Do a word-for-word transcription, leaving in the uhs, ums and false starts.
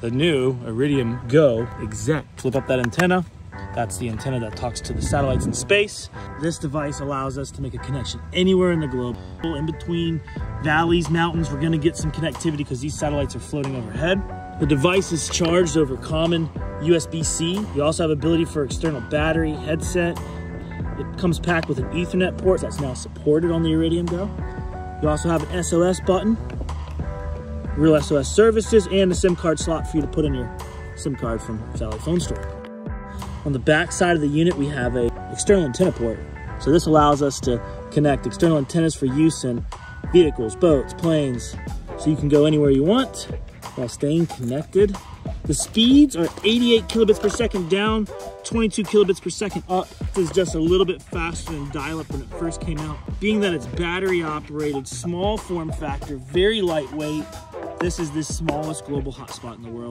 the new Iridium GO! exec. Flip up that antenna. That's the antenna that talks to the satellites in space. This device allows us to make a connection anywhere in the globe. In between valleys, mountains, we're gonna get some connectivity because these satellites are floating overhead. The device is charged over common U S B C. You also have ability for external battery, headset. It comes packed with an Ethernet port that's now supported on the Iridium GO! You also have an S O S button, real S O S services, and a SIM card slot for you to put in your SIM card from Satellite Phone Store. On the back side of the unit, we have an external antenna port. So this allows us to connect external antennas for use in vehicles, boats, planes. So you can go anywhere you want while staying connected. The speeds are eighty-eight kilobits per second down, twenty-two kilobits per second up. This is just a little bit faster than dial-up when it first came out. Being that it's battery operated, small form factor, very lightweight, this is the smallest global hotspot in the world.